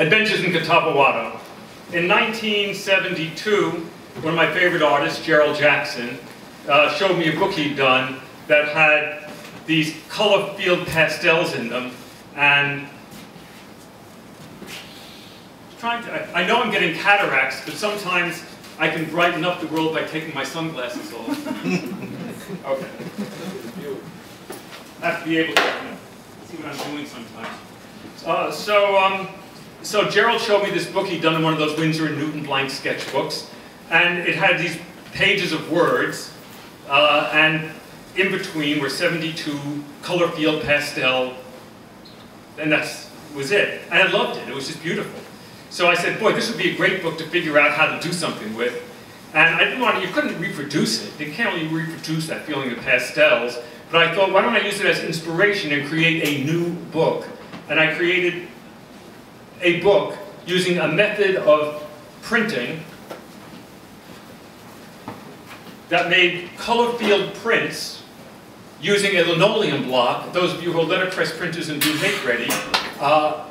Adventures in Ku Ta Ba Wa Do. In 1972, one of my favorite artists, Gerald Jackson, showed me a book he'd done that had these color-filled pastels in them, and I know I'm getting cataracts, but sometimes I can brighten up the world by taking my sunglasses off. Okay. I have to be able to see what I'm doing sometimes. So Gerald showed me this book he'd done in one of those Windsor and Newton blank sketchbooks, and it had these pages of words, and in between were 72 color field pastel, and that was it. And I loved it. It was just beautiful. So I said, boy, this would be a great book to figure out how to do something with. And I didn't want to, you couldn't reproduce it. You can't really reproduce that feeling of pastels. But I thought, why don't I use it as inspiration and create a new book? And I created a book using a method of printing that made color field prints using a linoleum block. Those of you who are letterpress printers and do make-ready,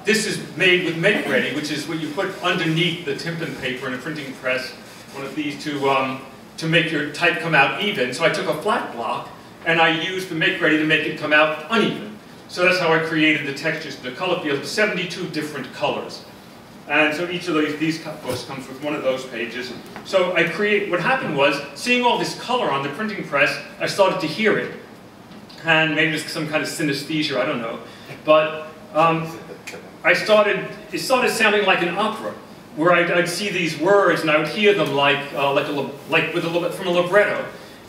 this is made with make-ready, which is what you put underneath the tympan paper in a printing press, one of these, to make your type come out even. So I took a flat block, and I used the make-ready to make it come out uneven. So that's how I created the textures, the color field, 72 different colors. And so each of these books comes with one of those pages. So I create. What happened was, seeing all this color on the printing press, I started to hear it. And maybe it's some kind of synesthesia, I don't know. But it started sounding like an opera, where I'd see these words and I would hear them like from a libretto.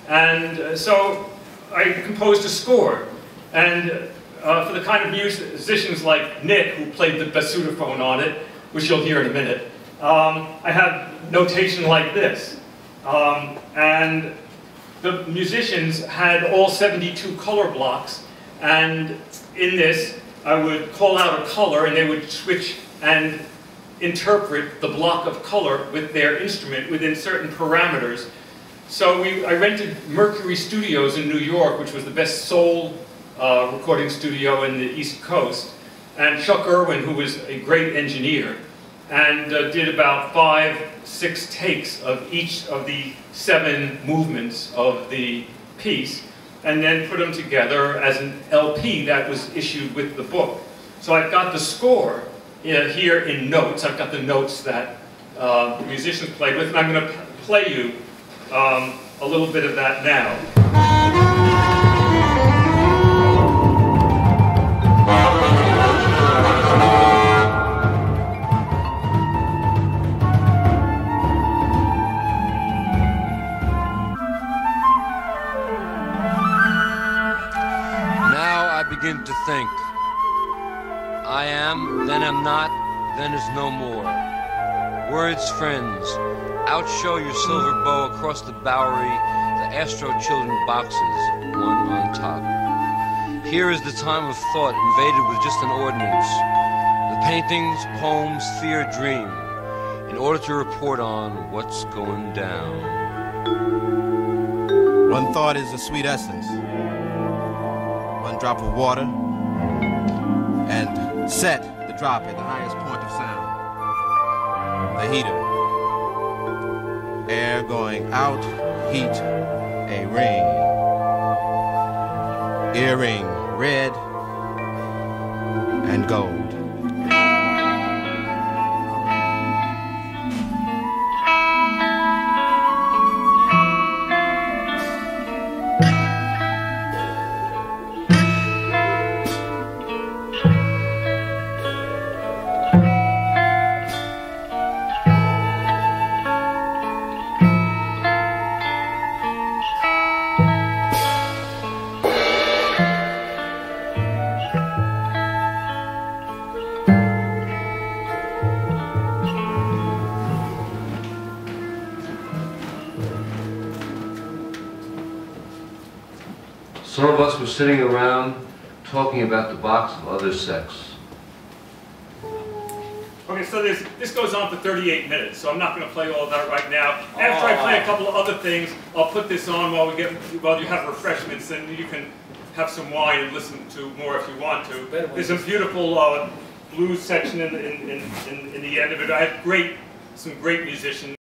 And so I composed a score, and for the kind of musicians like Nick, who played the bassoonophone on it, which you'll hear in a minute, I have notation like this. And the musicians had all 72 color blocks, and in this, I would call out a color, and they would switch and interpret the block of color with their instrument within certain parameters. So I rented Mercury Studios in New York, which was the best soul recording studio in the East Coast, and Chuck Irwin, who was a great engineer, and did about 5-6 takes of each of the 7 movements of the piece, and then put them together as an LP that was issued with the book. So I've got the score here in notes. I've got the notes that the musicians played with, and I'm going to play you a little bit of that now. Begin to think. I am, then am not, then is no more. Words, friends, outshow your silver bow across the Bowery, the Astro Children boxes, one on top. Here is the time of thought invaded with just an ordinance. The paintings, poems, fear, dream, in order to report on what's going down. One thought is a sweet essence. One drop of water, and set the drop at the highest point of sound. The heater. Air going out, heat, a ring. Earring, red and gold. Some of us were sitting around talking about the box of other sex. Okay, so this goes on for 38 minutes, so I'm not going to play all of that right now. After I play a couple of other things, I'll put this on while you have refreshments, and you can have some wine and listen to more if you want to. There's some beautiful blues section in the end of it. I have some great musicians.